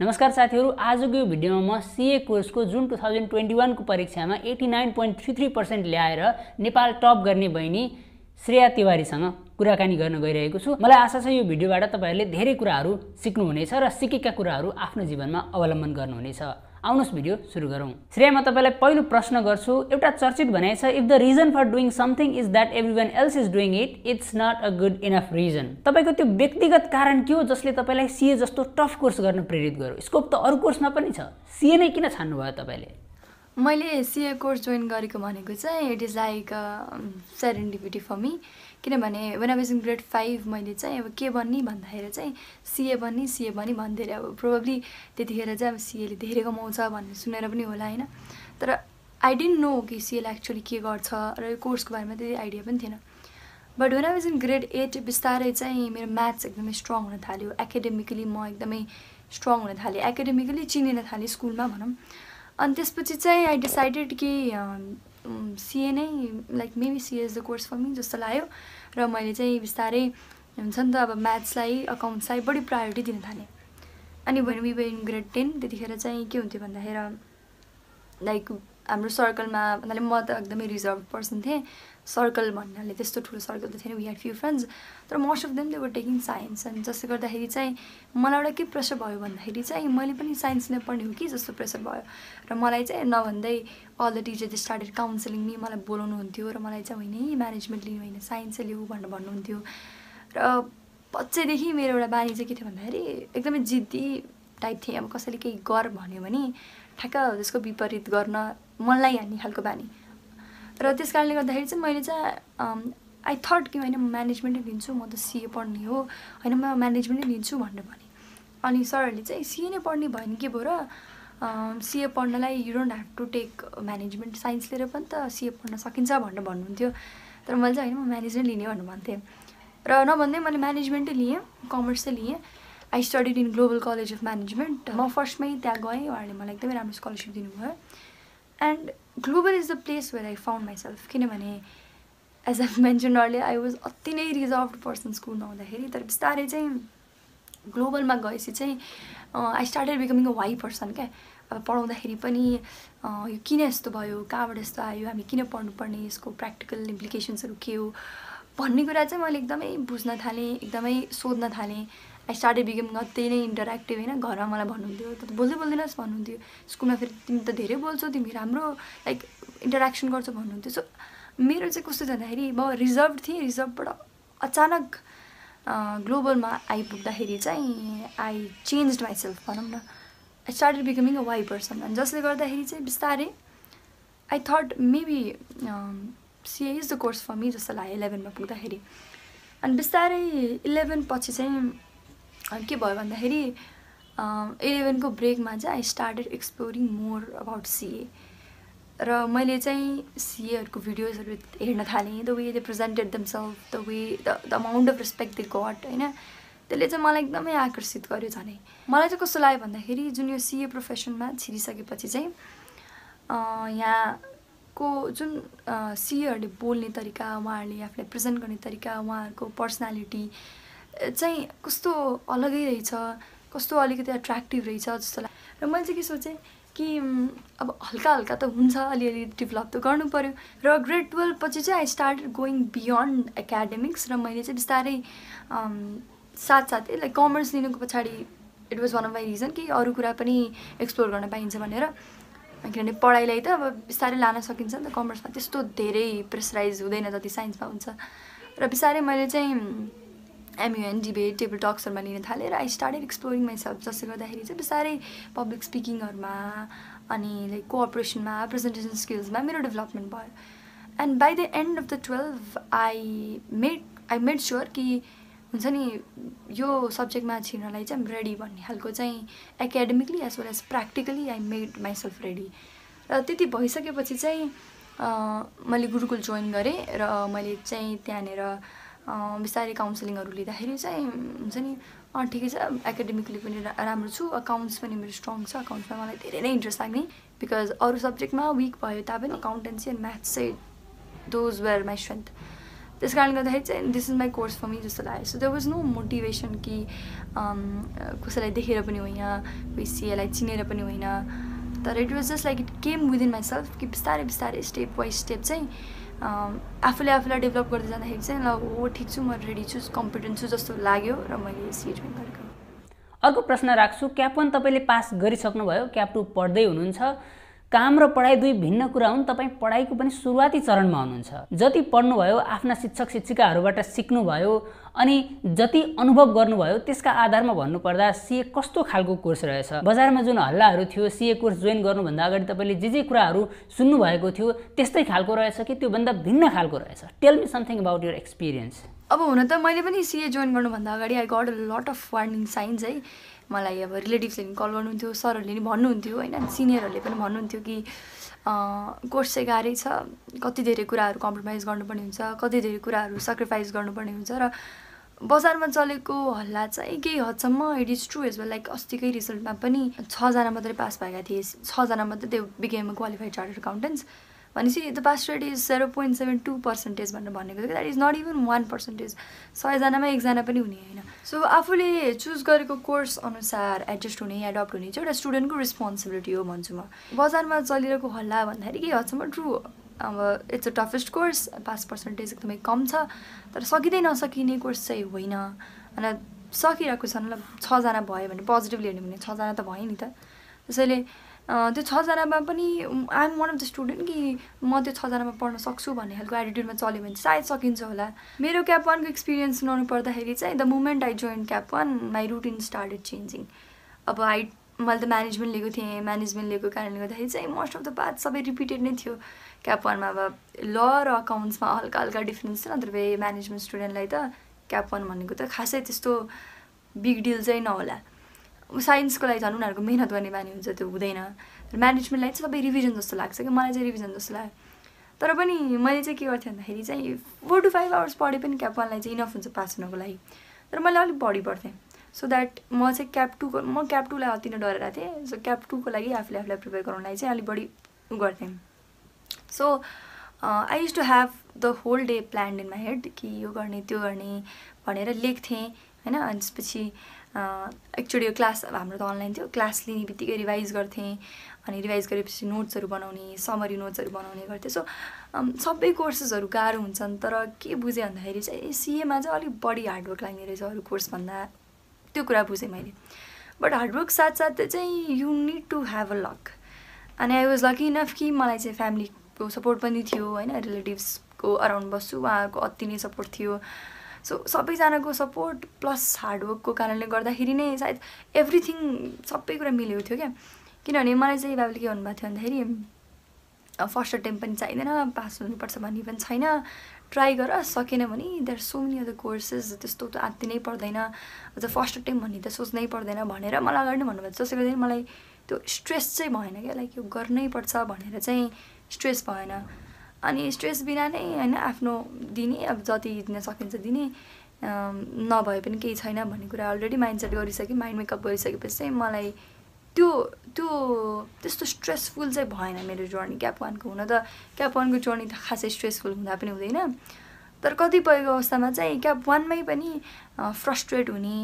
नमस्कार साथीहरु, आजको यो भिडियोमा म सीए कोर्सको जुन 2021 को परीक्षामा 89.33% ल्याएर नेपाल टप गर्ने बहिनी श्रेया तिवारीसँग कुराकानी गर्न गइरहेको छु। मलाई आशा छ यो भिडियोबाट तपाईहरुले धेरै कुराहरु सिक्नुहुनेछ र सिकेका कुराहरु आफ्नो जीवनमा अवलम्बन गर्नुहुनेछ। आउनुस भिडियो सुरु गरौं। श्रेया, म तपाईलाई पहिलो प्रश्न गर्छु। एउटा चर्चित भनाइ छ, if the reason for doing something is that everyone else is doing it, it's not a good enough reason. तपाईको त्यो व्यक्तिगत कारण के हो जसले तपाईलाई सीए जस्तो टफ कोर्स गर्न प्रेरित गर्यो? स्कोप त अरु कोर्समा पनि छ, सीए नै किन छान्नु भयो तपाईले? मैले सीए कोर्स जोइन गरेको भनेको चाहिँ it is like serendipity for me, किनभने when I was in grade 5 मैले चाहिँ अब के बन्ने भन्दाखेरि चाहिँ सीए बन्ने भन्दै अब प्रोबेब्ली त्यतिखेर चाहिँ अब सीए ले धेरै कमाउँछ भन्ने सुनेर पनि होला हैन, तर आई डिडन्ट नो कि सीए ले एक्चुअली के गर्छ र कोर्सको बारेमा त्यति आइडिया पनि थिएन। But when I was in grade 8 बिस्तारै चाहिँ मेरो म्याथ्स एकदमै स्ट्रङ हुन थाल्यो, एकेडेमिकली म एकदमै स्ट्रङ हुन थालेँ, एकेडेमिकली चिनिन थालेँ स्कुलमा भनौं। अनि त्यसपछि चाहिँ आई डिसाइडेड कि सीए नै like maybe CA is the course for me जस्तो लाग्यो र मैले चाहिँ बिस्तारै हुन्छ नि त अब म्याथ्सलाई अकाउन्ट्सलाई बढी प्रायोरिटी दिन थालेँ। अनि when we were in grade 10 त्यतिखेर चाहिँ के हुन्थ्यो भन्दाखेरि लाइक हाम्रो सर्कलमा भन्नाले म त एकदमै रिजर्भ पर्सन थिएँ, सर्कल भन्नाले त्यस्तो ठुलो सर्कल त थिएन, वी ह्याड फ्यु फ्रेन्ड्स, तर most of them they were taking science. अनि जसले गर्दाखेरि चाहिँ मलाई एउटा के प्रेसर भयो भन्दाखेरि चाहिँ मैले पनि साइन्स नै पढ्ने हो कि जस्तो प्रेसर भयो र मलाई चाहिँ नभन्दै all the teacher they started counselling नि, मलाई बोलाउनु हुन्थ्यो र मलाई चाहिँ होइन म्यानेजमेन्ट लिनु होइन साइन्स लिऊ भनेर भन्नुहुन्थ्यो। र पछिदेखि मेरो एउटा बानी चाहिँ के थियो भन्दाखेरि एकदमै जिद्दी टाइप थिएँ, अब कसैले केही गर भन्यो भने ठ्याक्क त्यसको विपरीत गर्न मनलाई हान्ने खालको बानी, र त्यस कारणले गर्दाखेरि चाहिँ मैले चाहिँ आई थट कि होइन म म्यानेजमेन्टै लिन्छु, म त सीए पढ्ने हो होइन म म्यानेजमेन्टै लिन्छु भनेर भने। अनि सरहरूले चाहिँ सीए नै पढ्ने भयो भने के भयो र, सीए पढ्नलाई you don't have to take management, science लिएर पनि त सीए पढ्न सकिन्छ भनेर भन्नुहुन्थ्यो, तर मैले चाहिँ होइन म म्यानेजमेन्ट लिने भनेर भन्थेँ। र नभन्दै मैले म्यानेजमेन्टै लिएँ, कमर्सै लिएँ। I studied in Global College of Management, म फर्स्टमै त्यहाँ गएँ, उहाँहरूले मलाई एकदमै राम्रो स्कलरसिप दिनुभयो। And Global is the place where I found myself, किनभने as I mention earlier I was अति नै रिजर्भ पर्सन स्कुल नहुँदाखेरि, तर बिस्तारै चाहिँ ग्लोबलमा गएपछि चाहिँ I started becoming a why person क्या। अब पढाउँदाखेरि पनि यो किन यस्तो भयो, कहाँबाट यस्तो आयो, हामी किन पढ्नुपर्ने, यसको प्र्याक्टिकल इम्प्लिकेसन्सहरू के हो भन्ने कुरा चाहिँ मैले एकदमै बुझ्न थालेँ, एकदमै सोध्न थालेँ। आई स्टार्टेड बिकमिङ त्यही नै इन्टरेक्टिभ होइन, घरमा मलाई भन्नुहुन्थ्यो त बोल्दै बोल्दैनस् भन्नुहुन्थ्यो, स्कुलमा फेरि तिमी त धेरै बोल्छौ, तिमी राम्रो लाइक इन्टरेक्सन गर्छौ भन्नुहुन्थ्यो। सो मेरो चाहिँ कस्तो जाँदाखेरि म रिजर्भ थिएँ, रिजर्भबाट अचानक ग्लोबलमा आइपुग्दाखेरि चाहिँ आई चेन्ज माइसेल्फ भनौँ न, I started becoming a why person. अनि जसले गर्दाखेरि चाहिँ बिस्तारै I thought maybe CA is the course for me जस्तो लाग्यो 11मा पुग्दाखेरि। अनि बिस्तारै 11 पछि चाहिँ के भयो भन्दाखेरि 11को ब्रेकमा चाहिँ I started exploring more about CA, र मैले चाहिँ सीएहरूको भिडियोजहरू हेर्न थालेँ, the way they presented themselves, the way the amount of respect they got होइन, त्यसले चाहिँ मलाई एकदमै आकर्षित गर्यो। झनै मलाई चाहिँ कस्तो लाग्यो भन्दाखेरि जुन यो सीए प्रोफेसनमा छिरिसकेपछि चाहिँ यहाँको जुन सीएहरूले बोल्ने तरिका, उहाँहरूले आफूलाई प्रेजेन्ट गर्ने तरिका, उहाँहरूको पर्सनालिटी चाहिँ कस्तो अलगै रहेछ, कस्तो अलिकति एट्र्याक्टिभ रहेछ जस्तो लाग्यो। र मैले चाहिँ के सोचेँ कि अब हल्का हल्का त हुन्छ, अलिअलि डेभलप त गर्नुपऱ्यो। र ग्रेड 12 पछि चाहिँ I started going beyond academics, र मैले चाहिँ बिस्तारै साथसाथै लाइक कमर्स लिनुको पछाडि it was one of my reason कि अरू कुरा पनि एक्सप्लोर गर्न पाइन्छ भनेर, किनभने पढाइलाई त अब बिस्तारै लान सकिन्छ नि त, कमर्समा त्यस्तो धेरै प्रेसराइज हुँदैन जति साइन्समा हुन्छ। र बिस्तारै मैले चाहिँ MUN डिबेट टेबल टक्सहरूमा लिन थालेँ, र आई स्टार्टेड एक्सप्लोरिङ माइसेल्फ, जसले गर्दाखेरि चाहिँ बिस्तारै पब्लिक स्पिकिङहरूमा अनि लाइक कोअपरेसनमा, प्रेजेन्टेसन स्किल्समा मेरो डेभलपमेन्ट भयो। And by the end of the 12 I made sure कि हुन्छ नि यो सब्जेक्टमा छिर्नलाई चाहिँ आइम रेडी भन्ने खालको चाहिँ academically as well as practically I made myself ready. र त्यति भइसकेपछि चाहिँ मैले गुरुकुल जोइन गरेँ, र मैले चाहिँ त्यहाँनिर बिस्तारै काउन्सिलिङहरू लिँदाखेरि चाहिँ हुन्छ नि ठिकै छ, एकाडेमिकली पनि राम्रो छु, अकाउन्ट्स पनि मेरो स्ट्रङ छ, अकाउन्ट्समा मलाई धेरै नै इन्ट्रेस्ट लाग्ने, बिकज अरू सब्जेक्टमा विक भयो तापनि अकाउन्टेन्सी एन्ड म्याथ्स चाहिँ दोज वेयर माई स्ट्रेन्थ। त्यस कारण गर्दाखेरि this is my course for me जस्तो लाग्यो. So there was no motivation कि कसैलाई देखेर पनि होइन, कोही सिएलाई चिनेर पनि होइन, तर it was just like it came within my self कि बिस्तारै बिस्तारै स्टेप बाई स्टेप चाहिँ आफूले आफूलाई डेभलप गर्दै जाँदाखेरि चाहिँ ल हो ठिक छु, म रेडी छु, कम्पिटेन्ट छु जस्तो लाग्यो र मैले सिट पनि गरेको. अर्को प्रश्न राख्छु. क्याप 1 तपाईले पास गरिसक्नुभयो, क्याप 2 पढ्दै हुनुहुन्छ. काम र पढाइ दुई भिन्न कुरा हुन्. तपाई पढाइको पनि सुरुवाती चरणमा हुनुहुन्छ. जति पढ्नुभयो, आफ्ना शिक्षक शिक्षिकाहरूबाट सिक्नुभयो अनि जति अनुभव गर्नुभयो त्यसका आधारमा भन्नुपर्दा सीए कस्तो खालको कोर्स रहेछ? बजारमा जुन हल्लाहरू थियो सीए कोर्स ज्वाइन गर्नुभन्दा अगाडि तपाईले जे जे कुराहरू सुन्नुभएको थियो त्यस्तै खालको रहेछ कि त्यो भन्दा भिन्न खालको रहेछ? Tell me something about your experience. अब हुन त मैले पनि सीए ज्वाइन गर्नुभन्दा अगाडि I got a lot of warning signs है. मलाई अब रिलेटिभ्सले पनि कल गर्नुहुन्थ्यो, सरहरूले पनि भन्नुहुन्थ्यो हैन, सिनियरहरूले पनि भन्नुहुन्थ्यो कि कोर्स चाहिँ गाह्रै छ, कति धेरै कुराहरू कम्प्रोमाइज गर्नुपर्ने हुन्छ, कति धेरै कुराहरू सेक्रिफाइस गर्नुपर्ने हुन्छ. र बजारमा चलेको हल्ला चाहिँ केही हदसम्म it is true as well. Like अस्तिकै रिजल्टमा पनि 6 जना मात्रै पास भएका थिए, 6 जना मात्रै त्यो बिकेम क्वालिफाइड चार्टर्ड अकाउन्टेन्ट्स. भनेपछि द पास रेट इज 0.72% भनेर भनेको थियो. That is not even 1%. 100 जनामा 1 जना पनि हुने होइन. सो आफूले चुज गरेको कोर्स अनुसार एडजस्ट हुने, एडप्ट हुने चाहिँ एउटा स्टुडेन्टको रेस्पोन्सिबिलिटी हो भन्छु म. बजारमा चलिरहेको हल्ला भन्दाखेरि केही हदसम्म ट्रु. अब it's a toughest course, pass percentage एकदमै कम छ, तर सकिँदै नसकिने कोर्स चाहिँ होइन. अनि सकिरहेको छ नि, 6 जना भयो भने पोजिटिभली हेर्ने भने 6 जना त भयो नि त. त्यसैले त्यो 6 जनामा पनि I am one of the student कि म त्यो 6 जनामा पढ्न सक्छु भन्ने खालको एटिट्युडमा चल्यो भने सायद सकिन्छ होला. मेरो क्याप 1 को एक्सपिरियन्स सुनाउनु पर्दाखेरि चाहिँ the moment I join CAP 1 my routine started changing. अब मैले त म्यानेजमेन्ट लिएको थिएँ, म्यानेजमेन्ट लिएको कारणले गर्दाखेरि चाहिँ मोस्ट अफ द पार्ट सबै रिपिटेड नै थियो क्याप 1 मा. अब ल र अकाउन्ट्समा हल्का हल्का डिफ्रेन्स थियो, नत्र भए म्यानेजमेन्ट स्टुडेन्टलाई त क्याप 1 भनेको त खासै त्यस्तो बिग डिल चाहिँ नहोला. साइन्सको लागि झन् उनीहरूको मेहनत गर्ने बानी हुन्छ, त्यो हुँदैन. म्यानेजमेन्टलाई चाहिँ सबै रिभिजन जस्तो लाग्छ कि मलाई चाहिँ रिभिजन जस्तो लाग्यो. तर पनि मैले चाहिँ के गर्थेँ भन्दाखेरि चाहिँ 4 to 5 hours पढे पनि क्याप 1 लाई चाहिँ इनफ हुन्छ पास हुनको लागि. तर मैले अलिक बढी पढ्थेँ सो द्याट म चाहिँ क्याप 2 लाई अति नै डरेर थिएँ. सो क्याप 2 को लागि आफूले आफूलाई प्रिपेयर गर्नलाई चाहिँ अलिक बढी गर्थेँ. So I use to have the whole day planned in my head कि यो गर्ने त्यो गर्ने भनेर लेख्थेँ हैन. अनि त्यसपछि एक्चुअली यो क्लास हाम्रो त अनलाइन थियो, क्लास लिने बित्तिकै रिभाइज गर्थेँ अनि रिभाइज गरेपछि नोट्सहरू बनाउने, समरी नोट्सहरू बनाउने गर्थेँ. सो सबै कोर्सेसहरू गाह्रो हुन्छन्, तर के बुझेँ भन्दाखेरि चाहिँ सीएमा चाहिँ अलिक बढी हार्डवर्क लाग्ने रहेछ अरू कोर्सभन्दा, त्यो कुरा बुझेँ मैले. बट हार्डवर्क साथसाथै चाहिँ you need to have a luck. अनि आई वाज लकी इनफ कि मलाई चाहिँ फ्यामिलीको सपोर्ट पनि थियो होइन, रिलेटिभ्सको अराउन्ड बस्छु, उहाँको अति नै सपोर्ट थियो. सो सबैजनाको सपोर्ट प्लस हार्डवर्कको कारणले गर्दाखेरि नै सायद एभ्रिथिङ सबै कुरा मिलेको थियो क्या. किनभने मलाई चाहिँ बाबुले के भन्नुभएको थियो भन्दाखेरि फर्स्ट अटेम्प्ट पनि चाहिँदैन, पास हुनुपर्छ भन्ने पनि छैन, ट्राई गर, सकेन भने there are so many other courses, त्यस्तो त आत्ति नै पर्दैन, अझ फर्स्ट अटेम्प्ट भन्ने त सोच्नै पर्दैन भनेर मलाई अगाडि नै भन्नुभएको. जसले गर्दाखेरि मलाई त्यो स्ट्रेस चाहिँ भएन क्या. लाइक यो गर्नैपर्छ भनेर चाहिँ स्ट्रेस भएन. अनि स्ट्रेस बिना नै हैन आफ्नो दिने, अब जति दिन सकिन्छ दिने, नभए पनि केही छैन भन्ने कुरा अलरेडी माइन्डसेट गरिसकेँ, माइन्ड मेकअप गरिसकेपछि चाहिँ मलाई त्यो त्यो त्यस्तो स्ट्रेसफुल चाहिँ भएन मेरो जर्नी क्याप 1 को. हुन त क्याप 1 को जर्नी त खासै स्ट्रेसफुल हुँदा पनि हुँदैन, तर कतिपयको अवस्थामा चाहिँ क्याप 1 मै पनि फ्रस्ट्रेट हुने,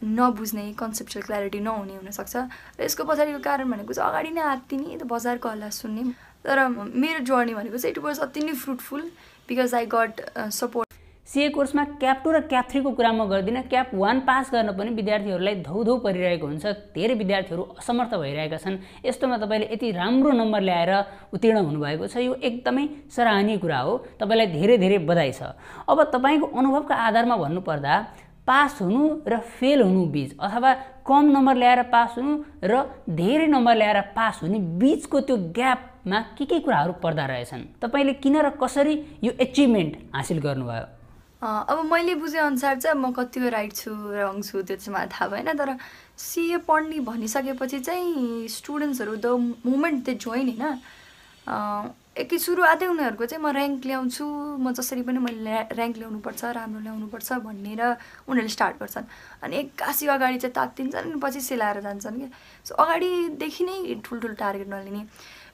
नबुझ्ने, कन्सेप्चुअल क्ल्यारिटी नहुने हुनसक्छ. र यसको पछाडिको कारण भनेको चाहिँ अगाडि नै आत्तिने त बजारको हल्ला सुन्ने. तर मेरो जर्नी भनेको चाहिँ इट वाज अति नै fruitful because I got support. CA कोर्समा क्याप 2 र क्याप 3 को कुरा म गर्दिनँ. क्याप 1 पास गर्न पनि विद्यार्थीहरूलाई धौधौ परिरहेको हुन्छ, धेरै विद्यार्थीहरू असमर्थ भइरहेका छन्. यस्तोमा तपाईले यति राम्रो नम्बर ल्याएर उत्तीर्ण हुनुभएको छ, यो एकदमै सराहनीय कुरा हो, तपाईलाई धेरै धेरै बधाई छ. अब तपाईको अनुभवका आधारमा भन्नुपर्दा पास हुनु र फेल हुनु बीच, अथवा कम नम्बर ल्याएर पास हुनु र धेरै नम्बर ल्याएर पास हुने बीचको त्यो ग्यापमा के कुराहरू पर्दा रहेछन्? तपाईले किन र कसरी यो एचिभमेन्ट हासिल गर्नुभयो? अब मैले बुझे अनुसार चाहिँ म कतिको राइट छु र रङ छु त्यो चाहिँ मलाई थाहा भएन, तर सीए पढ्ने भनिसकेपछि चाहिँ स्टुडेन्ट्सहरू द मोमेन्ट दे जोइन हैन, एकै सुरुवातै उनीहरूको चाहिँ म र्याङ्क ल्याउँछु, म जसरी पनि मैले र्याङ्क ल्याउनुपर्छ, राम्रो ल्याउनुपर्छ भनेर उनीहरूले स्टार्ट गर्छन्. अनि एक्कासी अगाडि चाहिँ तात्तिन्छन्, पछि सेलाएर जान्छन् क्या. सो अगाडिदेखि नै ठुल्ठुलो टार्गेट नलिने.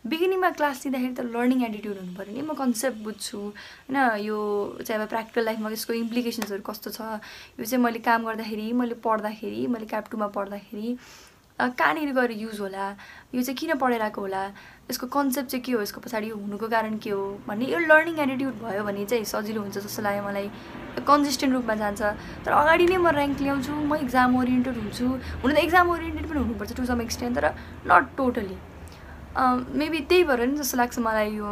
बिगिनिंग में क्लास लिँदाखेरि त लर्निंग एटिट्यूड हुनुपर्यो नि। म कन्सेप्ट बुझ्छु हैन, यो चाहिँ प्र्याक्टिकल लाइफमा यसको इम्प्लिकेसन्सहरु कस्तो छ, यो चाहिँ मैले काम गर्दाखेरि, मैले पढ्दाखेरि, मैले क्याप 2 मा पढ्दाखेरि कहाँनिर गएर युज होला, यो चाहिँ किन पढेराको होला, यसको कन्सेप्ट चाहिँ के हो, यसको पछाडी हुनुको कारण के हो भन्ने यो लर्निङ एटिट्यूड भयो भने चाहिँ सजिलो हुन्छ जस्तो लाग्यो मलाई। कन्सिस्टेन्ट रूपमा जान्छ। तर अगाडि नै म र्याङ्क ल्याउँछु, म एक्जाम ओरिएन्टेड हुन्छु, हुन त एक्जाम ओरिएन्टेड पनि हुनुपर्छ टु सम एक्सटेन्ट, तर नट टोटली। मेबी त्यही भएर नि जस्तो लाग्छ मलाई यो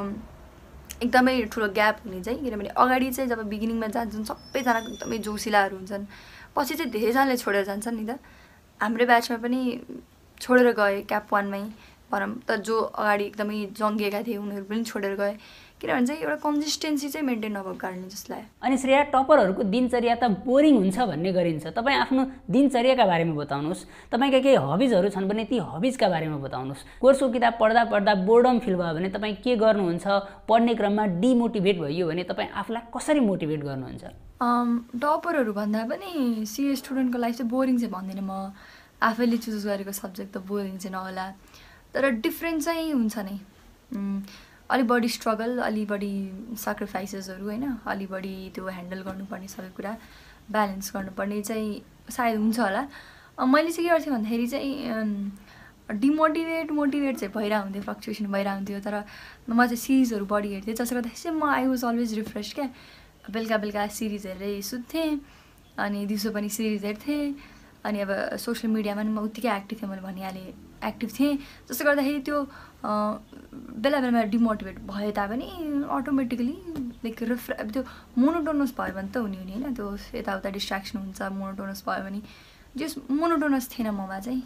एकदमै ठुलो ग्याप हुने चाहिँ, किनभने अगाडि चाहिँ जब बिगिनिङमा जान्छन् सबैजना एकदमै जोसिलाहरू हुन्छन्, पछि चाहिँ धेरैजनाले छोडेर जान्छन् नि। त हाम्रो ब्याचमा पनि छोडेर गए क्याप 1मै भनौँ, तर जो अगाडि एकदमै जङ्गिएका थिए उनीहरू पनि छोडेर गए, किनभने चाहिँ एउटा कन्सिस्टेन्सी चाहिँ मेन्टेन नभएको कारणले जसलाई। अनि श्रेया, टपरहरूको दिनचर्या त बोरिङ हुन्छ भन्ने गरिन्छ, तपाईँ आफ्नो दिनचर्याका बारेमा बताउनुहोस्। तपाईँका केही हबिजहरू छन् भने ती हबिजका बारेमा बताउनुहोस्। कोर्सको किताब पढ्दा पढ्दा बोर्डम फिल भयो भने तपाईँ के गर्नुहुन्छ? पढ्ने क्रममा डिमोटिभेट भइयो भने तपाईँ आफूलाई कसरी मोटिभेट गर्नुहुन्छ? टपरहरू भन्दा पनि सिए स्टुडेन्टको लाइफ चाहिँ बोरिङ चाहिँ भन्दिनँ म। आफैले चुज गरेको सब्जेक्ट त बोरिङ चाहिँ नहोला, तर डिफ्रेन्ट चाहिँ हुन्छ नै। अलि बढी स्ट्रगल, अलि बढी सेक्रिफाइसेसहरु हैन, अलि बढी त्यो ह्यान्डल गर्नुपर्ने सबै कुरा ब्यालेन्स गर्नुपर्ने चाहिँ सायद हुन्छ होला। मैले चाहिँ के गर्थेँ भन्दाखेरि चाहिँ डिमोटिभेट मोटिभेट चाहिँ भइरा हुन्थ्यो, फ्लक्चुएसन भइरा हुन्थ्यो, तर म चाहिँ सिरिजहरु बढी हेर्थेँ, जसले गर्दा चाहिँ म आई वाज अलवेज रिफ्रेश क्या। बेलुका बेलुका सिरिज हेरेर सुत्थेँ अनि दिउँसो पनि सिरिज हेर्थेँ। अनि अब सोशल मिडियामा नि म उत्तिकै एक्टिभ थिएँ, मैले भनिहालेँ एक्टिभ थिएँ, जसले गर्दाखेरि त्यो बेला बेलामा डिमोटिभेट भए तापनि अटोमेटिकली लाइक त्यो मोनोटोनस भयो भने त हुने होइन, त्यो यताउता डिस्ट्र्याक्सन हुन्छ। मोनोटोनस भयो भने जस मोनोटोनस थिएन ममा, चाहिँ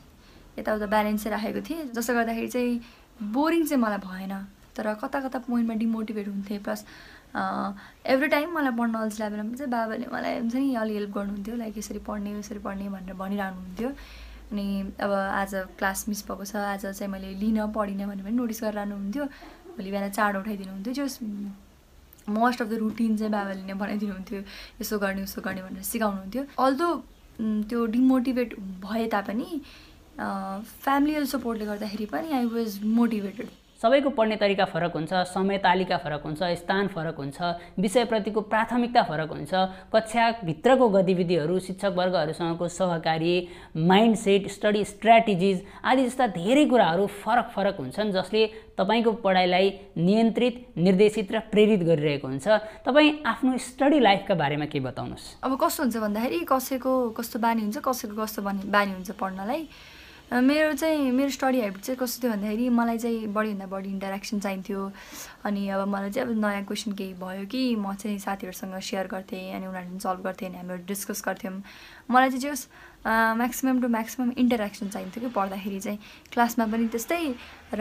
यताउता ब्यालेन्सै राखेको थिएँ, जसले गर्दाखेरि चाहिँ बोरिङ चाहिँ मलाई भएन। तर कता कता पोइन्टमा डिमोटिभेट हुन्थेँ, प्लस एभ्री टाइम मलाई पढ्न अल्छी लाग्यो भने चाहिँ बाबाले मलाई हुन्छ नि अलि हेल्प गर्नुहुन्थ्यो, लाइक यसरी पढ्ने भनेर भनिरहनुहुन्थ्यो। अनि अब आज क्लास मिस भएको छ, आज चाहिँ मैले लिन पढिनँ भने पनि नोटिस गरिरहनुहुन्थ्यो, भोलि बिहान चाँडो उठाइदिनुहुन्थ्यो। जो मोस्ट अफ द रुटिन चाहिँ बाबाले नै बनाइदिनुहुन्थ्यो, यसो गर्ने भनेर सिकाउनुहुन्थ्यो। अल्दो त्यो डिमोटिभेट भए तापनि फ्यामिलियल सपोर्टले गर्दाखेरि पनि आई वाज मोटिभेटेड। सबैको पढ्ने तरिका फरक हुन्छ, समय तालिका फरक हुन्छ, स्थान फरक हुन्छ, विषयप्रतिको प्राथमिकता फरक हुन्छ, कक्षाभित्रको गतिविधिहरू, शिक्षकवर्गहरूसँगको सहकार्य, माइन्डसेट, स्टडी स्ट्र्याटेजिज आदि जस्ता धेरै कुराहरू फरक फरक हुन्छन्, जसले तपाईको पढाइलाई नियन्त्रित, निर्देशित र प्रेरित गरिरहेको हुन्छ। तपाई आफ्नो स्टडी लाइफका बारेमा के बताउनुस्? अब कस्तो हुन्छ भन्दाखेरि कसैको कस्तो बानी हुन्छ, कसैको कस्तो बानी हुन्छ पढ्नलाई। मेरो स्टडी हेबिट चाहिँ कस्तो थियो भन्दाखेरि मलाई चाहिँ बढीभन्दा बढी इन्टरेक्सन चाहिन्थ्यो। अनि अब मलाई चाहिँ अब नयाँ क्वेसन केही भयो कि म चाहिँ साथीहरूसँग सेयर गर्थेँ, अनि उनीहरूले पनि सल्भ गर्थेँ, अनि हामीहरू डिस्कस गर्थ्यौँ। मलाई चाहिँ जस म्याक्सिमम टु म्याक्सिमम इन्टरेक्सन चाहिन्थ्यो कि पढ्दाखेरि चाहिँ, क्लासमा पनि त्यस्तै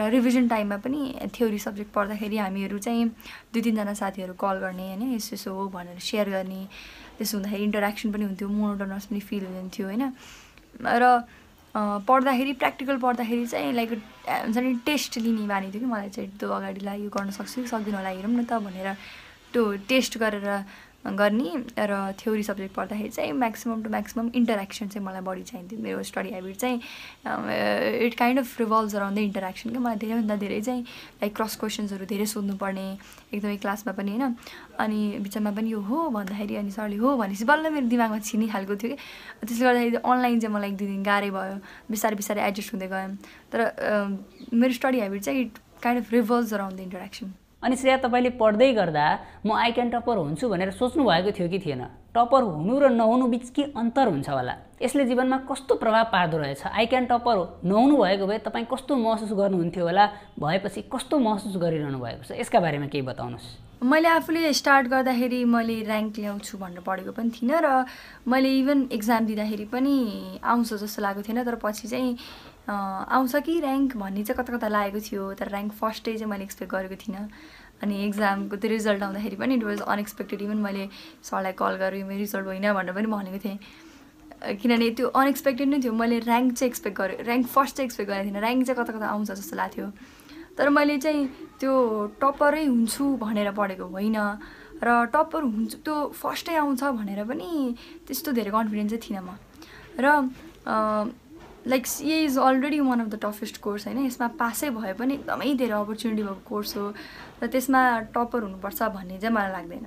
र रिभिजन टाइममा पनि। थ्योरी सब्जेक्ट पढ्दाखेरि हामीहरू चाहिँ 2-3 जना साथीहरू कल गर्ने होइन, यसो यसो हो भनेर सेयर गर्ने, त्यसो हुँदाखेरि इन्टरेक्सन पनि हुन्थ्यो, मोनोटोनस पनि फिल हुँदैन थियो होइन। र पढ्दाखेरि प्र्याक्टिकल पढ्दाखेरि चाहिँ लाइक हुन्छ नि टेस्ट लिने बानी थियो कि मलाई चाहिँ, त्यो अगाडिलाई यो गर्न सक्छु कि सक्दिनँ होला हेरौँ न त भनेर त्यो टेस्ट गरेर गर्ने। र थ्योरी सब्जेक्ट पढ्दाखेरि चाहिँ म्याक्सिमम टु म्याक्सिमम इन्टरेक्सन चाहिँ मलाई बढी चाहिन्थ्यो। मेरो स्टडी हेबिट चाहिँ it kind of revolves around the interaction के। मलाई धेरैभन्दा धेरै चाहिँ लाइक क्रस क्वेसन्सहरू धेरै सोध्नुपर्ने एकदमै क्लासमा पनि होइन। अनि बिचमा पनि यो हो भन्दाखेरि अनि सरले हो भनेपछि बल्ल मेरो दिमागमा छिनी हालेको थियो कि। त्यसले गर्दाखेरि अनलाइन चाहिँ मलाई 1-2 दिन गाह्रै भयो, बिस्तारै बिस्तारै एडजस्ट हुँदै गयौँ। तर मेरो स्टडी हेबिट चाहिँ it kind of revolves around the interaction. अनि श्रेया, तपाईले पढ्दै गर्दा म आई क्यान टपर हुन्छु भनेर सोच्नु भएको थियो कि थिएन? टपर हुनु र नहुनु बीच के अन्तर हुन्छ होला? यसले जीवनमा कस्तो प्रभाव पार्दो रहेछ? आई क्यान टपर नहुनु भएको भए तपाईँ कस्तो महसुस गर्नुहुन्थ्यो होला, भएपछि कस्तो महसुस गरिरहनु भएको छ, यसका बारेमा केही बताउनुस्। मैले आफूले स्टार्ट गर्दाखेरि मैले र्याङ्क ल्याउँछु भनेर पढेको पनि थिइनँ, र मैले इभन एक्जाम दिँदाखेरि पनि आउँछ जस्तो लागेको थिएन। तर पछि चाहिँ आउँछ कि र्याङ्क भन्ने चाहिँ कता कता लागेको थियो, तर र्याङ्क फर्स्टै चाहिँ मैले एक्सपेक्ट गरेको थिइनँ। अनि एक्जामको त्यो रिजल्ट आउँदाखेरि पनि इट वाज अनएक्सपेक्टेड। इभन मैले सरलाई कल गरेँ, मेरो रिजल्ट होइन भनेर पनि भनेको थिएँ, किनभने त्यो अनएक्सपेक्टेड नै थियो। मैले र्याङ्क चाहिँ एक्सपेक्ट गरेँ, र्याङ्क फर्स्ट चाहिँ एक्सपेक्ट गरेको थिइनँ, र्याङ्क चाहिँ कता कता आउँछ जस्तो लाग्थ्यो। तर मैले चाहिँ त्यो टपरै हुन्छु भनेर पढेको होइन, र टपर हुन्छु त्यो फर्स्टै आउँछ भनेर पनि त्यस्तो धेरै कन्फिडेन्स चाहिँ थिइनँ म। र like CA is already one of the toughest course हैन। यसमा पासै भए पनि एकदमै धेरै अपर्च्युनिटी भएको कोर्स हो र त्यसमा टपर हुनुपर्छ भन्ने चाहिँ मलाई लाग्दैन।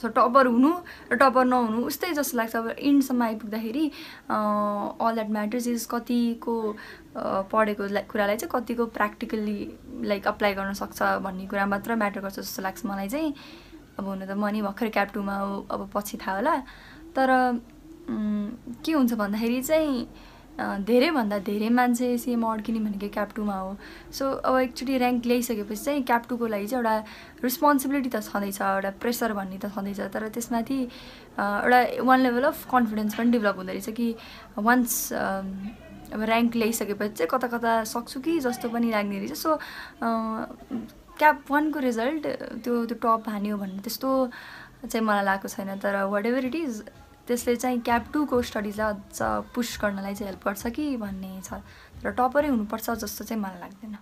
सो टपर हुनु र टपर नहुनु उस्तै जस्तो लाग्छ। अब एन्डसम्म आइपुग्दाखेरि अल द्याट म्याटर्स इज कतिको पढेको कुरालाई चाहिँ कतिको प्र्याक्टिकली लाइक अप्लाई गर्न सक्छ भन्ने कुरा मात्र म्याटर गर्छ जस्तो लाग्छ मलाई चाहिँ। अब हुन त म नि भर्खर क्याप 2 मा अब पछि थाहा होला, तर के हुन्छ भन्दाखेरि चाहिँ धेरै भन्दा धेरै मान्छे सीएम अड्किने भनेको क्याप 2 मा हो। सो अब एकचोटि र्याङ्क ल्याइसकेपछि चाहिँ क्याप 2 को लागि चाहिँ एउटा रिस्पोन्सिबिलिटी त छँदैछ, एउटा प्रेसर भन्ने त छँदैछ, तर त्यसमाथि एउटा वान लेभल अफ कन्फिडेन्स पनि डेभलप हुँदो रहेछ कि वान्स अब र्याङ्क ल्याइसकेपछि चाहिँ कता कता सक्छु कि जस्तो पनि लाग्ने रहेछ। सो क्याप 1 को रिजल्ट त्यो टप हान्यो भन्ने त्यस्तो चाहिँ मलाई लागेको छैन, तर वाट एभर इट इज त्यसले चाहिँ क्याप 2 को स्टडीलाई अझ पुस गर्नलाई चाहिँ हेल्प गर्छ कि भन्ने छ, तर टपरै हुनुपर्छ जस्तो चाहिँ मलाई लाग्दैन।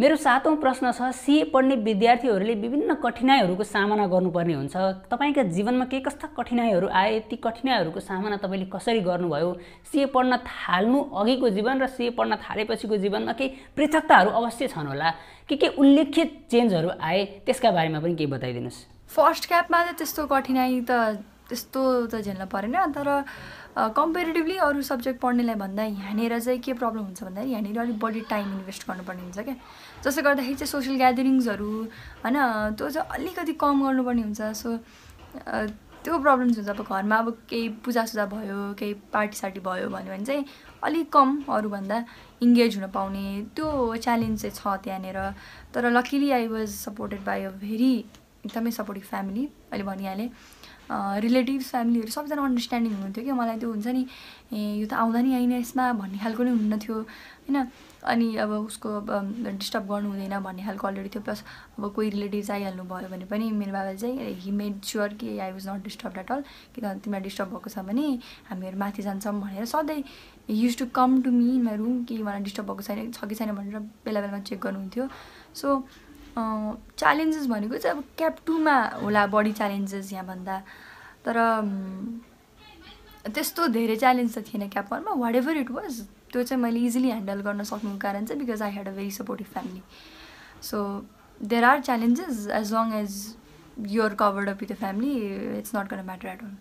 मेरो 7औं प्रश्न छ, सीए पढ्ने विद्यार्थीहरूले विभिन्न कठिनाइहरूको सामना गर्नुपर्ने हुन्छ। तपाईंका जीवनमा के कस्ता कठिनाइहरू आए, ती कठिनाइहरूको सामना तपाईले कसरी गर्नुभयो? सीए पढ्न थाल्नु अघिको जीवन र सीए पढ्न थालेपछिको जीवनमा के पृथकताहरू अवश्य छन् होला, के उल्लेखित चेन्जहरू आए त्यसका बारेमा पनि केही बताइदिनुस्। फर्स्ट क्यापमा चाहिँ त्यस्तो कठिनाइ त त्यस्तो त झेल्न परेन, तर कम्पेरिटिभली अरू सब्जेक्ट पढ्नेलाई भन्दा यहाँनिर चाहिँ के प्रब्लम हुन्छ भन्दा यहाँनिर अलिक बढी टाइम इन्भेस्ट गर्नुपर्ने हुन्छ क्या। जसले गर्दाखेरि चाहिँ सोसियल ग्यादरिङ्सहरू हैन त्यो चाहिँ अलिकति कम गर्नुपर्ने हुन्छ। सो त्यो प्रब्लम्स हुन्छ। अब घरमा अब केही पूजासुजा भयो, केही पार्टीसाटी भयो भन्यो भने चाहिँ अलिक कम अरूभन्दा इन्गेज हुन पाउने त्यो च्यालेन्ज चाहिँ छ त्यहाँनिर। तर luckily I was supported by a very एकदमै सपोर्टिभ फ्यामिली। अहिले भनिहालेँ रिलेटिभ्स फ्यामिलीहरू सबजना अन्डरस्ट्यान्डिङ हुनुहुन्थ्यो कि मलाई। त्यो हुन्छ नि यो त आउँदा नि होइन यसमा भन्ने खालको नै हुन्न थियो हैन। अनि अब उसको अब डिस्टर्ब गर्नु हुँदैन भन्ने खालको अलरेडी थियो, प्लस अब कोही रिलेटिभ्स आइहाल्नु भयो भने पनि मेरो बाबाले चाहिँ हि मेड स्योर कि I was not disturb at all, किनभने तिमीलाई डिस्टर्ब भएको छ भने हामीहरू माथि जान्छौँ भनेर सधैँ use to come to me in my room कि मलाई डिस्टर्ब भएको छैन कि छैन भनेर बेला बेलामा चेक गर्नुहुन्थ्यो। सो च्यालेन्जेस भनेको चाहिँ अब क्याप 2 मा होला बढी च्यालेन्जेस यहाँभन्दा, तर त्यस्तो धेरै च्यालेन्ज त थिएन क्याप 1 मा। वाट एभर इट वाज त्यो चाहिँ मैले इजिली ह्यान्डल गर्न सक्नुको कारण चाहिँ because I had a very supportive family. So there are challenges as long as you're covered up with the family it's not gonna matter at all.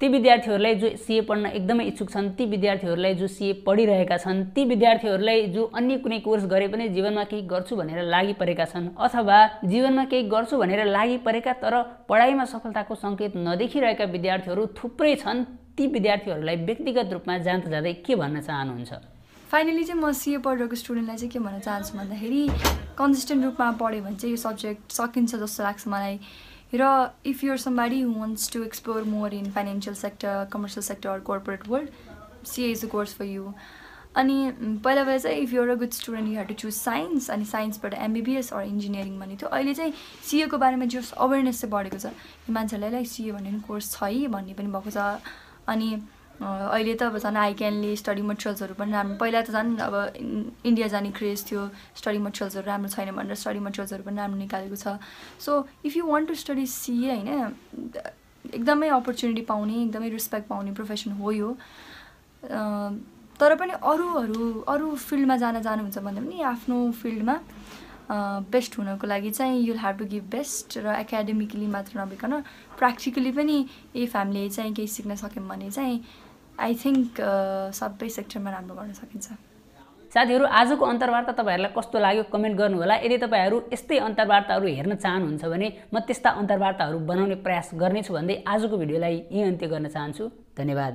ती विद्यार्थीहरूलाई जो सीए पढ्न एकदमै इच्छुक छन्, ती विद्यार्थीहरूलाई जो सीए पढिरहेका छन्, ती विद्यार्थीहरूलाई जो अन्य कुनै कोर्स गरे पनि जीवनमा केही गर्छु भनेर लागि परेका छन् अथवा जीवनमा केही गर्छु भनेर लागि परेका तर पढाइमा सफलताको संकेत नदेखिरहेका विद्यार्थीहरू थुप्रै छन्, ती विद्यार्थीहरूलाई व्यक्तिगत रूपमा जान्दा जाँदै के भन्न चाहनुहुन्छ? फाइनली चाहिँ म सीए पढेको स्टुडेन्टलाई चाहिँ के भन्न चाहन्छु भन्दाखेरि कन्सिस्टेन्ट रूपमा पढ्यो भने चाहिँ यो सब्जेक्ट सकिन्छ जस्तो लाग्छ मलाई। र if you are somebody who wants to explore more in financial sector, commercial sector or corporate world, CA is a course for you. अनि पहिला बेला चाहिँ if you are a good student you had to choose science, अनि साइन्सबाट MBBS or engineering भन्ने थियो। अहिले चाहिँ सीए को बारेमा जस अवेरनेस चाहिँ बढेको छ कि मान्छेहरूलाई सीए भन्ने कोर्स छ है भन्ने पनि भएको छ। अनि अहिले त अब झन् आइक्यानले स्टडी मटेरियल्सहरू पनि राम्रो, पहिला त झन् अब इन्डिया जाने क्रेज थियो, स्टडी मटेरियल्सहरू राम्रो छैन भनेर स्टडी मटेरियल्सहरू पनि राम्रो निकालेको छ। So if you want to study CA हैन एकदमै अपर्च्युनिटी पाउने, एकदमै रिस्पेक्ट पाउने प्रोफेसन हो यो। तर पनि अरू फिल्डमा जानुहुन्छ भन्दा पनि आफ्नो फिल्डमा बेस्ट हुनको लागि चाहिँ you have to give best. र एकाडेमिकली मात्र नभइकन प्र्याक्टिकली पनि यही फ्यामिली चाहिँ केही सिक्न सक्यौँ भने चाहिँ आई थिङ्क सबै सेक्टरमा राम्रो गर्न सकिन्छ। साथीहरू, आजको अन्तर्वार्ता तपाईहरूलाई कस्तो लाग्यो कमेन्ट गर्नु होला। यदि तपाईहरू यस्तै अन्तर्वार्ताहरू हेर्न चाहनुहुन्छ भने म त्यस्ता अन्तर्वार्ताहरू बनाउने प्रयास गर्नेछु भन्दै आजको भिडियोलाई यही अन्त्य गर्न चाहन्छु। धन्यवाद।